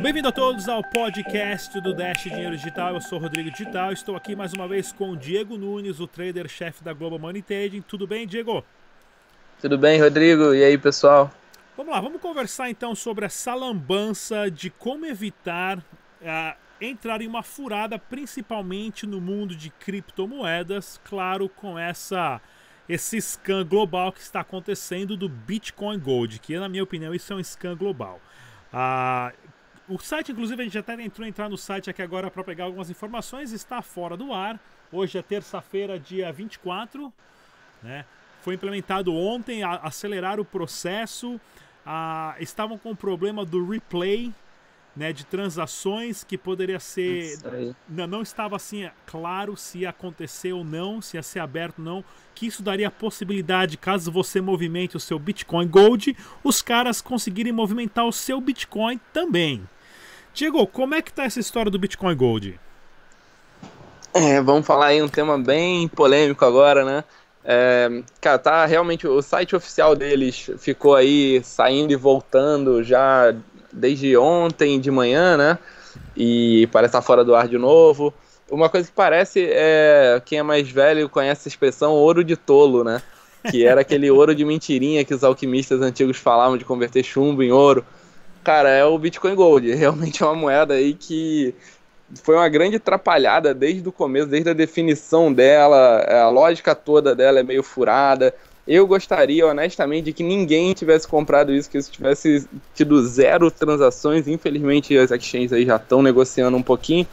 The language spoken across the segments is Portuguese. Bem-vindo a todos ao podcast do Dash Dinheiro Digital. Eu sou o Rodrigo Digital, estou aqui mais uma vez com o Diego Nunes, o trader-chefe da Global Money Trading. Tudo bem, Diego? Tudo bem, Rodrigo. E aí, pessoal? Vamos lá, vamos conversar então sobre essa lambança de como evitar entrar em uma furada, principalmente no mundo de criptomoedas, claro, com esse scam global que está acontecendo do Bitcoin Gold, que na minha opinião isso é um scam global. O site, inclusive, a gente até tentou entrar no site aqui agora para pegar algumas informações, está fora do ar. Hoje é terça-feira, dia 24, né? Foi implementado ontem, acelerar o processo. Estavam com o problema do replay, né, de transações que poderia ser... Não estava assim claro se ia acontecer ou não, se ia ser aberto ou não, que isso daria a possibilidade, caso você movimente o seu Bitcoin Gold, os caras conseguirem movimentar o seu Bitcoin também. Diego, como é que está essa história do Bitcoin Gold? Vamos falar aí um tema bem polêmico agora, né? Cara, tá realmente... O site oficial deles ficou aí saindo e voltando já... desde ontem de manhã, né? E parece estar fora do ar de novo. Uma coisa que parece, quem é mais velho conhece a expressão ouro de tolo, né? Que era aquele ouro de mentirinha que os alquimistas antigos falavam de converter chumbo em ouro. Cara, é o Bitcoin Gold. Realmente é uma moeda aí que foi uma grande atrapalhada desde o começo, desde a definição dela, a lógica toda dela é meio furada. Eu gostaria, honestamente, de que ninguém tivesse comprado isso, que isso tivesse tido zero transações. Infelizmente, as exchanges aí já estão negociando um pouquinho.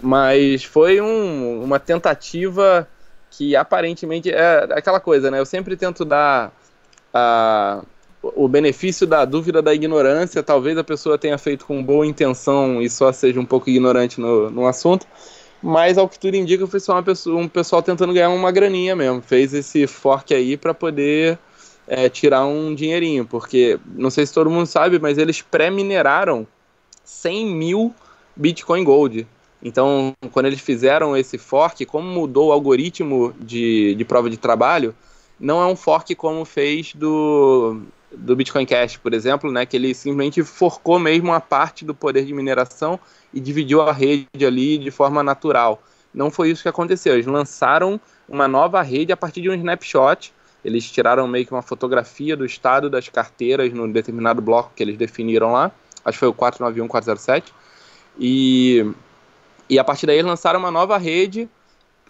Mas foi uma tentativa que, aparentemente, é aquela coisa, né? Eu sempre tento dar o benefício da dúvida, da ignorância. Talvez a pessoa tenha feito com boa intenção e só seja um pouco ignorante no assunto. Mas, ao que tudo indica, foi só um pessoal tentando ganhar uma graninha mesmo. Fez esse fork aí para poder tirar um dinheirinho. Porque, não sei se todo mundo sabe, mas eles pré-mineraram 100 mil Bitcoin Gold. Então, quando eles fizeram esse fork, como mudou o algoritmo de prova de trabalho, não é um fork como fez do Bitcoin Cash, por exemplo, né, que ele simplesmente forcou mesmo a parte do poder de mineração e dividiu a rede ali de forma natural. Não foi isso que aconteceu. Eles lançaram uma nova rede a partir de um snapshot. Eles tiraram meio que uma fotografia do estado das carteiras num determinado bloco que eles definiram lá. Acho que foi o 491407. E a partir daí eles lançaram uma nova rede,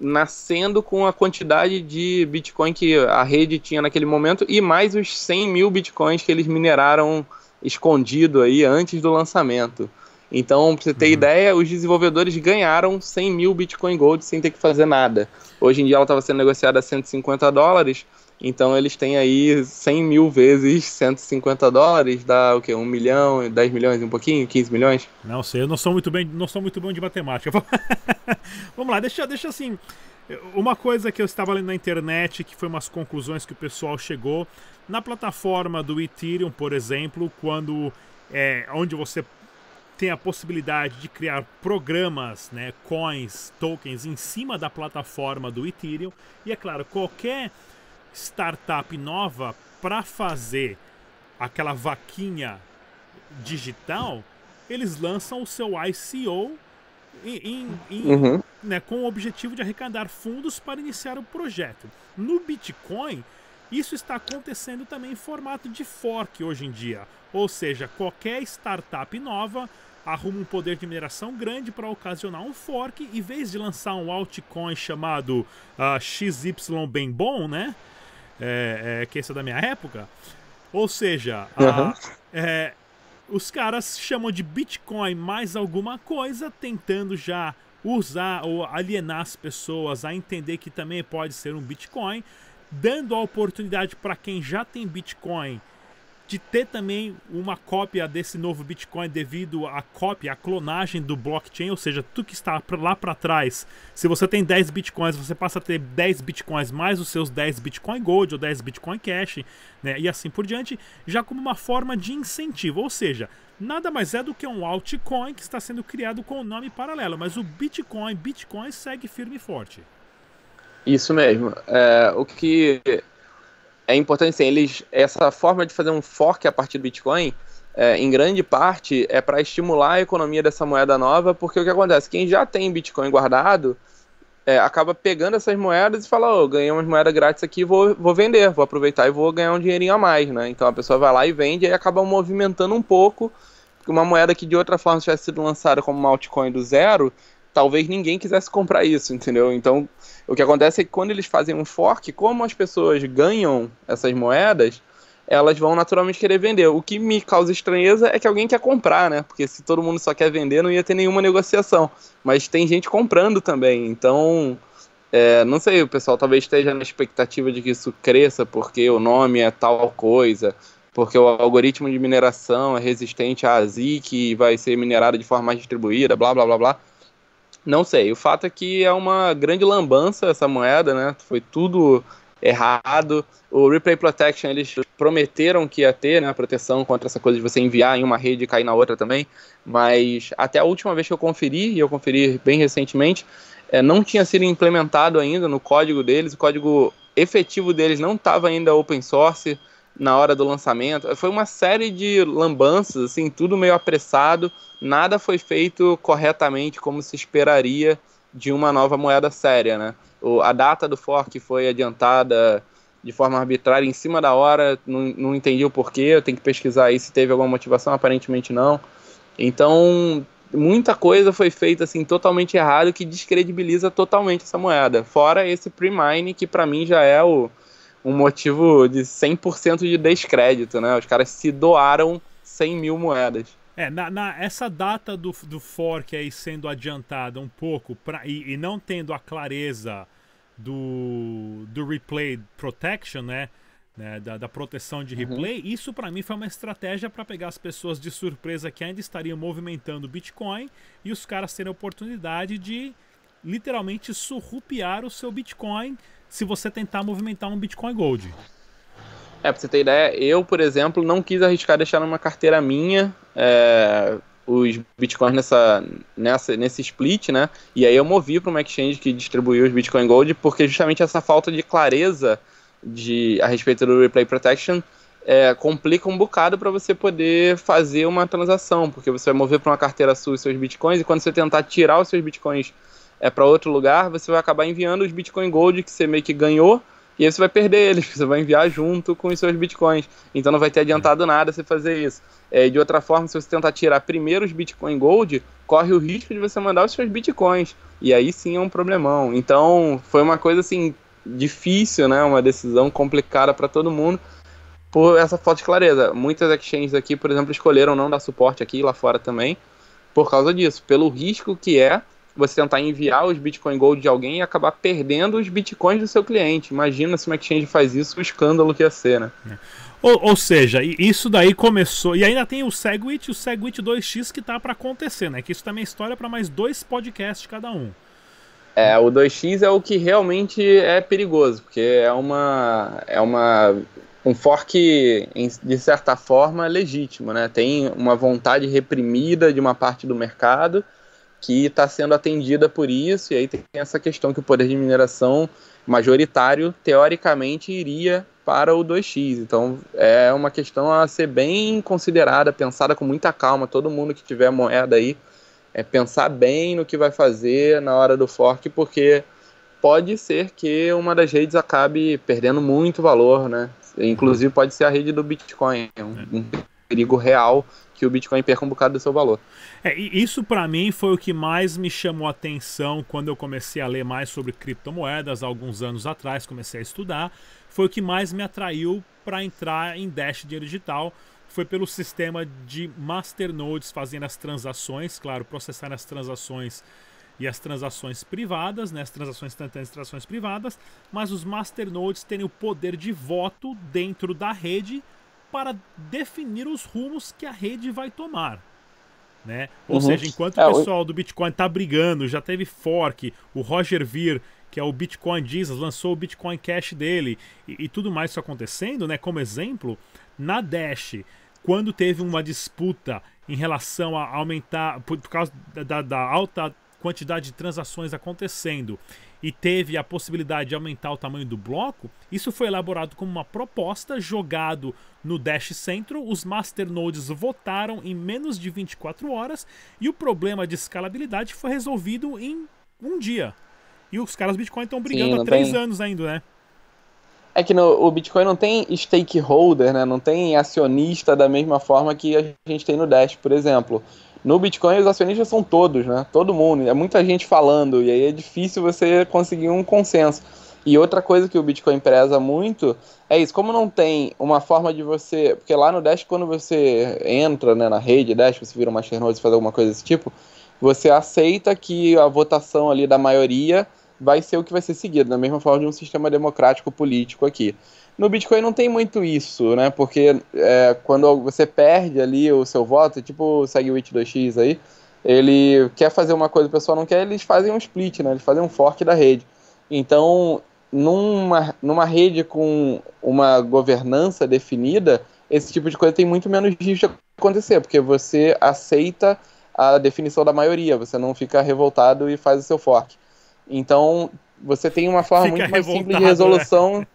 nascendo com a quantidade de Bitcoin que a rede tinha naquele momento e mais os 100 mil Bitcoins que eles mineraram escondido aí antes do lançamento. Então, pra você ter ideia, os desenvolvedores ganharam 100 mil Bitcoin Gold sem ter que fazer nada. Hoje em dia ela estava sendo negociada a 150 dólares, então eles têm aí 100 mil vezes 150 dólares, dá o quê? 1 milhão, 10 milhões, um pouquinho, 15 milhões? Não sei, eu não sou muito bom de matemática. Vamos lá, deixa assim... Uma coisa que eu estava lendo na internet, que foi umas conclusões que o pessoal chegou, na plataforma do Ethereum, por exemplo, quando onde você... tem a possibilidade de criar programas, né, coins, tokens em cima da plataforma do Ethereum. E é claro, qualquer startup nova para fazer aquela vaquinha digital, eles lançam o seu ICO né, com o objetivo de arrecadar fundos para iniciar o projeto. No Bitcoin, isso está acontecendo também em formato de fork hoje em dia. Ou seja, qualquer startup nova arruma um poder de mineração grande para ocasionar um fork. Em vez de lançar um altcoin chamado XY bem bom, né? Que esse é da minha época. Ou seja, os caras chamam de Bitcoin mais alguma coisa, tentando já usar ou alienar as pessoas a entender que também pode ser um Bitcoin, dando a oportunidade para quem já tem Bitcoin de ter também uma cópia desse novo Bitcoin devido à cópia, à clonagem do blockchain, ou seja, tudo que está lá para trás. Se você tem 10 Bitcoins, você passa a ter 10 Bitcoins mais os seus 10 Bitcoin Gold ou 10 Bitcoin Cash, né, e assim por diante, já como uma forma de incentivo. Ou seja, nada mais é do que um altcoin que está sendo criado com o nome paralelo, mas o Bitcoin segue firme e forte. Isso mesmo. O que é importante, essa forma de fazer um fork a partir do Bitcoin em grande parte, é para estimular a economia dessa moeda nova, porque o que acontece? Quem já tem Bitcoin guardado, acaba pegando essas moedas e fala, oh, ganhei umas moedas grátis aqui, vou vender, vou aproveitar e vou ganhar um dinheirinho a mais, né? Então a pessoa vai lá e vende e acaba movimentando um pouco, porque uma moeda que de outra forma tivesse sido lançada como uma altcoin do zero, talvez ninguém quisesse comprar isso, entendeu? Então o que acontece é que quando eles fazem um fork, como as pessoas ganham essas moedas, elas vão naturalmente querer vender. O que me causa estranheza é que alguém quer comprar, né? Porque se todo mundo só quer vender, não ia ter nenhuma negociação. Mas tem gente comprando também. Então, não sei, o pessoal talvez esteja na expectativa de que isso cresça, porque o nome é tal coisa, porque o algoritmo de mineração é resistente à ASIC e vai ser minerado de forma mais distribuída, blá, blá, blá, blá. Não sei. O fato é que é uma grande lambança essa moeda, né? Foi tudo errado. O Replay Protection, eles prometeram que ia ter, né, proteção contra essa coisa de você enviar em uma rede e cair na outra também, mas até a última vez que eu conferi, e eu conferi bem recentemente, não tinha sido implementado ainda no código deles, o código efetivo deles não estava ainda open source na hora do lançamento. Foi uma série de lambanças, assim, tudo meio apressado, nada foi feito corretamente como se esperaria de uma nova moeda séria, né? A data do fork foi adiantada de forma arbitrária, em cima da hora, não entendi o porquê, eu tenho que pesquisar aí se teve alguma motivação, aparentemente não. Então, muita coisa foi feita assim totalmente errado, que descredibiliza totalmente essa moeda. Fora esse pre-mine, que para mim já é um motivo de 100% de descrédito, né? Os caras se doaram 100 mil moedas. Essa data do fork aí sendo adiantada um pouco e não tendo a clareza do replay protection, né da proteção de replay, isso para mim foi uma estratégia para pegar as pessoas de surpresa que ainda estariam movimentando o Bitcoin e os caras terem a oportunidade de literalmente surrupiar o seu Bitcoin se você tentar movimentar um Bitcoin Gold. Pra você ter ideia, eu, por exemplo, não quis arriscar deixar numa carteira minha os bitcoins nesse split, né? E aí eu movi para uma exchange que distribuiu os Bitcoin Gold, porque justamente essa falta de clareza a respeito do Replay Protection complica um bocado para você poder fazer uma transação, porque você vai mover para uma carteira sua os seus Bitcoins, e quando você tentar tirar os seus Bitcoins para outro lugar, você vai acabar enviando os Bitcoin Gold que você meio que ganhou, e aí você vai perder eles, você vai enviar junto com os seus bitcoins. Então não vai ter adiantado nada você fazer isso. De outra forma, se você tentar tirar primeiro os Bitcoin Gold, corre o risco de você mandar os seus bitcoins. E aí sim é um problemão. Então foi uma coisa assim difícil, né? Uma decisão complicada para todo mundo por essa falta de clareza. Muitas exchanges aqui, por exemplo, escolheram não dar suporte aqui e lá fora também por causa disso. Pelo risco que é você tentar enviar os Bitcoin Gold de alguém e acabar perdendo os Bitcoins do seu cliente. Imagina se uma exchange faz isso, o escândalo que ia ser, né? Ou seja, isso daí começou... E ainda tem o SegWit, o SegWit2x que tá para acontecer, né? Que isso também é história para mais 2 podcasts cada um. O 2x é o que realmente é perigoso, porque um fork, de certa forma, legítimo, né? Tem uma vontade reprimida de uma parte do mercado que está sendo atendida por isso, e aí tem essa questão que o poder de mineração majoritário, teoricamente, iria para o 2x. Então, é uma questão a ser bem considerada, pensada com muita calma. Todo mundo que tiver moeda aí, pensar bem no que vai fazer na hora do fork, porque pode ser que uma das redes acabe perdendo muito valor, né? Inclusive, pode ser a rede do Bitcoin, um perigo real que o Bitcoin perca um bocado do seu valor. Isso para mim foi o que mais me chamou a atenção quando eu comecei a ler mais sobre criptomoedas, alguns anos atrás, comecei a estudar, foi o que mais me atraiu para entrar em Dash Dinheiro Digital, foi pelo sistema de masternodes fazendo as transações, claro, processar as transações e as transações privadas, né, as transações instantâneas e transações privadas, mas os masternodes terem o poder de voto dentro da rede para definir os rumos que a rede vai tomar, né? Ou seja, enquanto o pessoal do Bitcoin tá brigando, já teve fork, o Roger Ver, que é o Bitcoin Jesus, lançou o Bitcoin Cash dele e tudo mais isso acontecendo, né? Como exemplo, na Dash, quando teve uma disputa em relação a aumentar, por causa da alta quantidade de transações acontecendo e teve a possibilidade de aumentar o tamanho do bloco, isso foi elaborado como uma proposta, jogado no Dash Central, os masternodes votaram em menos de 24 horas e o problema de escalabilidade foi resolvido em um dia. E os caras do Bitcoin estão brigando há 3 anos ainda, né? É que o Bitcoin não tem stakeholder, né? Não tem acionista da mesma forma que a gente tem no Dash, por exemplo. No Bitcoin os acionistas são todos, né? Todo mundo, é muita gente falando e aí é difícil você conseguir um consenso. E outra coisa que o Bitcoin preza muito é isso, como não tem uma forma de você... Porque lá no Dash, quando você entra, né, na rede Dash, você vira um masternode e faz alguma coisa desse tipo, você aceita que a votação ali da maioria vai ser o que vai ser seguido, da mesma forma de um sistema democrático político aqui. No Bitcoin não tem muito isso, né? Porque quando você perde ali o seu voto, tipo o SegWit2x aí, ele quer fazer uma coisa, o pessoal não quer, eles fazem um split, né? Eles fazem um fork da rede. Então, numa rede com uma governança definida, esse tipo de coisa tem muito menos risco de acontecer, porque você aceita a definição da maioria, você não fica revoltado e faz o seu fork. Então, você tem uma forma muito mais simples de resolução.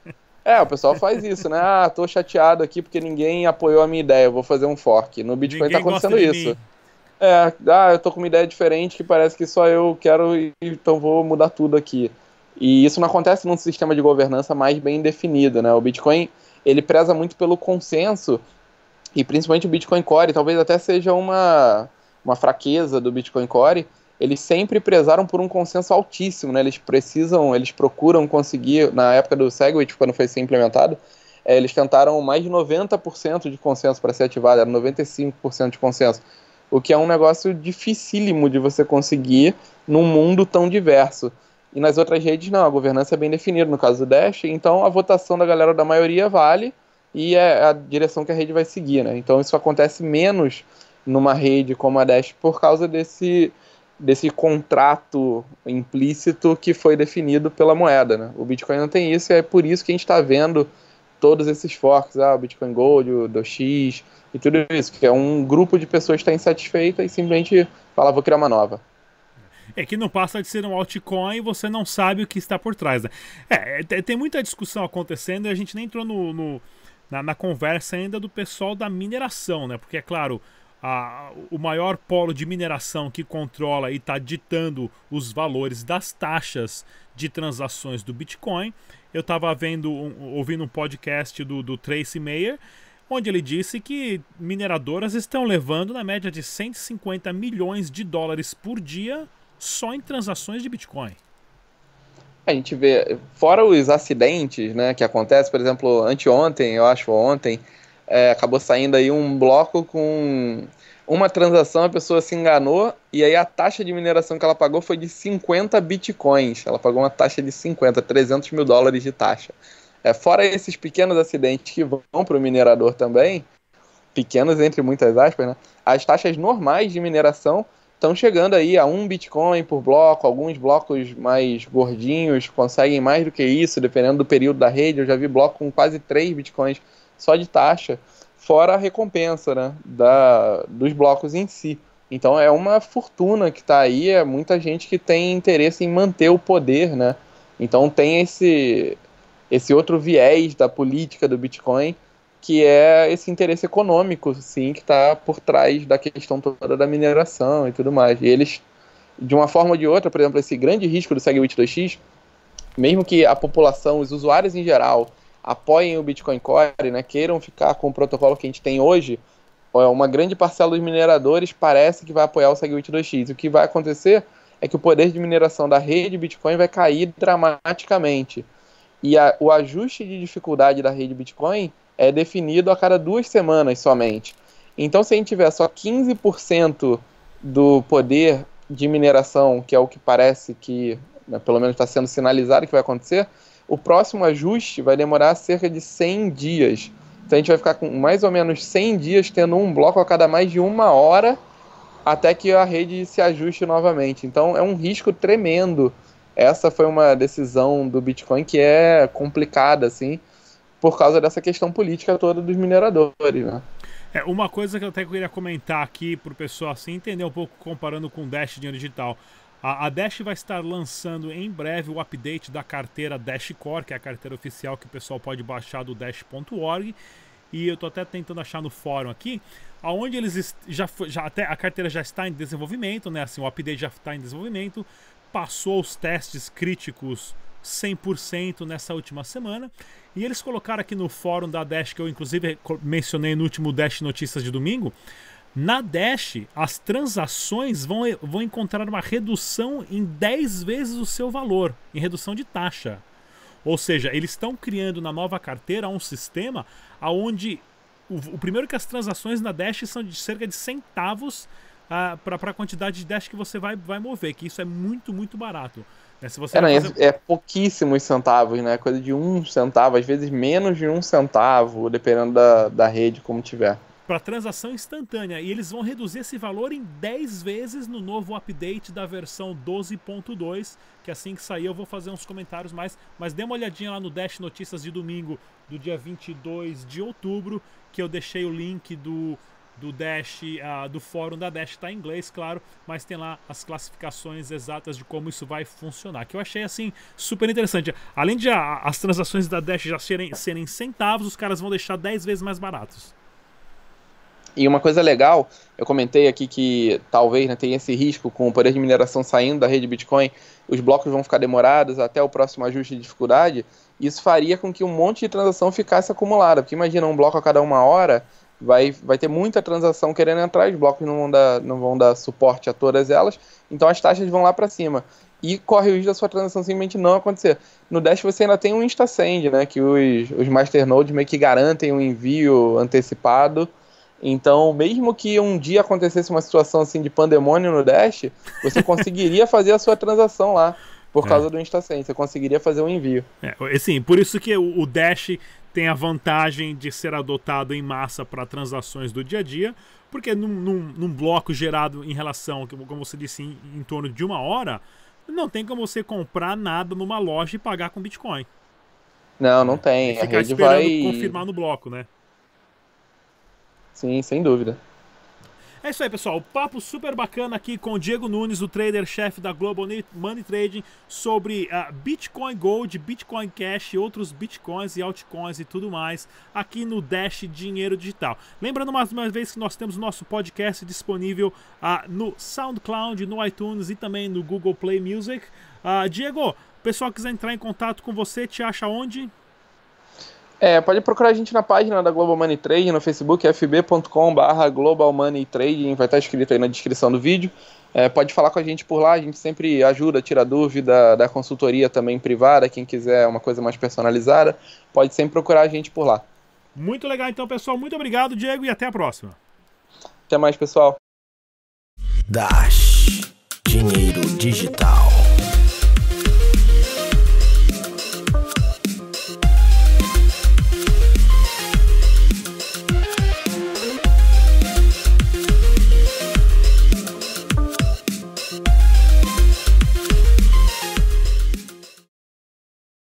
Né? O pessoal faz isso, né? Ah, tô chateado aqui porque ninguém apoiou a minha ideia, eu vou fazer um fork. No Bitcoin tá acontecendo isso. Eu tô com uma ideia diferente que parece que só eu quero, então vou mudar tudo aqui. E isso não acontece num sistema de governança mais bem definido, né? O Bitcoin, ele preza muito pelo consenso, e principalmente o Bitcoin Core, talvez até seja uma fraqueza do Bitcoin Core. Eles sempre prezaram por um consenso altíssimo, né? Eles procuram conseguir, na época do SegWit, quando foi ser implementado, eles tentaram mais de 90% de consenso para ser ativado, era 95% de consenso, o que é um negócio dificílimo de você conseguir num mundo tão diverso. E nas outras redes não, a governança é bem definida, no caso do Dash, então a votação da galera da maioria vale e é a direção que a rede vai seguir, né? Então isso acontece menos numa rede como a Dash por causa desse contrato implícito que foi definido pela moeda, né? O Bitcoin não tem isso e é por isso que a gente está vendo todos esses forks, o Bitcoin Gold, o 2x e tudo isso, que é um grupo de pessoas que está insatisfeita e simplesmente fala, vou criar uma nova. É que não passa de ser um altcoin e você não sabe o que está por trás, né? Tem muita discussão acontecendo e a gente nem entrou na conversa ainda do pessoal da mineração, né? Porque é claro... o maior polo de mineração que controla e está ditando os valores das taxas de transações do Bitcoin. Eu estava ouvindo um podcast do Trace Mayer, onde ele disse que mineradoras estão levando na média de 150 milhões de dólares por dia só em transações de Bitcoin. A gente vê, fora os acidentes, né, que acontecem, por exemplo, anteontem, eu acho, acabou saindo aí um bloco com uma transação, a pessoa se enganou e aí a taxa de mineração que ela pagou foi de 50 bitcoins, ela pagou uma taxa de 300 mil dólares de taxa. Fora esses pequenos acidentes que vão para o minerador também, pequenos entre muitas aspas, né? As taxas normais de mineração estão chegando aí a 1 bitcoin por bloco, alguns blocos mais gordinhos conseguem mais do que isso, dependendo do período da rede, eu já vi bloco com quase 3 bitcoins só de taxa, fora a recompensa, né, dos blocos em si. Então é uma fortuna que está aí, é muita gente que tem interesse em manter o poder, né? Então tem esse outro viés da política do Bitcoin, que é esse interesse econômico, sim, que está por trás da questão toda da mineração e tudo mais. E eles, de uma forma ou de outra, por exemplo, esse grande risco do SegWit2x, mesmo que a população, os usuários em geral, apoiem o Bitcoin Core, né, queiram ficar com o protocolo que a gente tem hoje, uma grande parcela dos mineradores parece que vai apoiar o SegWit2x. O que vai acontecer é que o poder de mineração da rede Bitcoin vai cair dramaticamente. E o ajuste de dificuldade da rede Bitcoin é definido a cada 2 semanas somente. Então, se a gente tiver só 15% do poder de mineração, que é o que parece que, né, pelo menos está sendo sinalizado que vai acontecer, o próximo ajuste vai demorar cerca de 100 dias. Então a gente vai ficar com mais ou menos 100 dias tendo um bloco a cada mais de 1 hora até que a rede se ajuste novamente. Então é um risco tremendo. Essa foi uma decisão do Bitcoin que é complicada, assim, por causa dessa questão política toda dos mineradores, né? Uma coisa que eu até queria comentar aqui para o pessoal assim, entender um pouco comparando com o Dash Dinheiro Digital. A Dash vai estar lançando em breve o update da carteira Dash Core, que é a carteira oficial que o pessoal pode baixar do dash.org. E eu estou até tentando achar no fórum aqui, aonde eles até a carteira já está em desenvolvimento, né? Assim, o update já está em desenvolvimento, passou os testes críticos 100% nessa última semana. E eles colocaram aqui no fórum da Dash, que eu inclusive mencionei no último Dash Notícias de domingo. Na Dash, as transações vão encontrar uma redução em 10 vezes o seu valor, em redução de taxa. Ou seja, eles estão criando na nova carteira um sistema onde o primeiro que as transações na Dash são de cerca de centavos para a quantidade de Dash que você vai mover, que isso é muito, muito barato. Né? Se você é pouquíssimos centavos, né? Coisa de 1 centavo, às vezes menos de 1 centavo, dependendo da rede, como tiver. Para transação instantânea, e eles vão reduzir esse valor em 10 vezes no novo update da versão 12.2, que assim que sair eu vou fazer uns comentários mais, mas dê uma olhadinha lá no Dash Notícias de domingo, do dia 22 de outubro, que eu deixei o link do Dash, do fórum da Dash, está em inglês, claro, mas tem lá as classificações exatas de como isso vai funcionar, que eu achei assim super interessante. Além de as transações da Dash já serem centavos, os caras vão deixar 10 vezes mais baratos. E uma coisa legal, eu comentei aqui que talvez, né, tenha esse risco com o poder de mineração saindo da rede Bitcoin, os blocos vão ficar demorados até o próximo ajuste de dificuldade, isso faria com que um monte de transação ficasse acumulada, porque imagina um bloco a cada 1 hora, vai ter muita transação querendo entrar, os blocos não vão dar suporte a todas elas, então as taxas vão lá para cima. E corre o risco da sua transação simplesmente não acontecer. No Dash você ainda tem um InstantSend, né, que os masternodes meio que garantem um envio antecipado. Então, mesmo que um dia acontecesse uma situação assim de pandemônio no Dash, você conseguiria fazer a sua transação lá, por causa do InstantSend, você conseguiria fazer um envio. Sim, por isso que o Dash tem a vantagem de ser adotado em massa para transações do dia a dia, porque num bloco gerado em relação, como você disse, em torno de 1 hora, não tem como você comprar nada numa loja e pagar com Bitcoin. Não, não tem. E ficar esperando confirmar no bloco, né? Sim, sem dúvida. É isso aí, pessoal. Papo super bacana aqui com o Diego Nunes, o trader-chefe da Global Money Trading, sobre Bitcoin Gold, Bitcoin Cash, outros bitcoins e altcoins e tudo mais aqui no Dash Dinheiro Digital. Lembrando mais uma vez que nós temos o nosso podcast disponível no SoundCloud, no iTunes e também no Google Play Music. Diego, o pessoal quiser entrar em contato com você, te acha onde? Pode procurar a gente na página da Global Money Trading, no Facebook, fb.com/globalmoneytrading, vai estar escrito aí na descrição do vídeo. Pode falar com a gente por lá, a gente sempre ajuda, tira dúvida, dá consultoria também privada, quem quiser uma coisa mais personalizada, pode sempre procurar a gente por lá. Muito legal então, pessoal, muito obrigado, Diego, e até a próxima. Até mais, pessoal. Dash Dinheiro Digital.